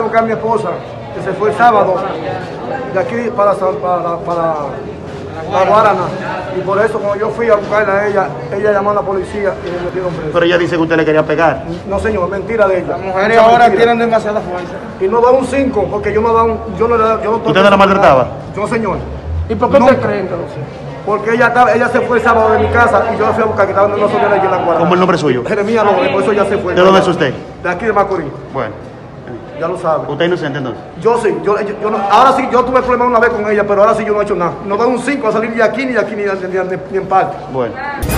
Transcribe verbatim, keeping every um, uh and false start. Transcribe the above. A mi esposa, que se fue el sábado de aquí para, para, para, para Guarana, y por eso cuando yo fui a buscarla a ella, ella llamó a la policía y le metieron preso. Pero ella dice que usted le quería pegar. No señor, mentira de ella. Las mujeres ahora mentira. Tienen demasiada fuerza. Y no da un cinco, porque yo no da un... Yo no, yo no ¿Usted no la maltrataba? Yo señor. ¿Y por qué no te creen que no sé? Porque ella, ella se fue el sábado de mi casa y yo la fui a buscar, que estaba en una soledad allí en la Guarana. ¿Cómo el nombre suyo? Jeremía López, por eso ya se fue. ¿De dónde es usted? De aquí de Macorís. Bueno. Ya lo sabe. ¿Usted es inocente entonces? Yo sí, yo, yo, yo no, ahora sí, yo tuve problemas una vez con ella, pero ahora sí yo no he hecho nada. No da un cinco a salir ni aquí, ni aquí, ni, ni, ni, ni en parte. Bueno.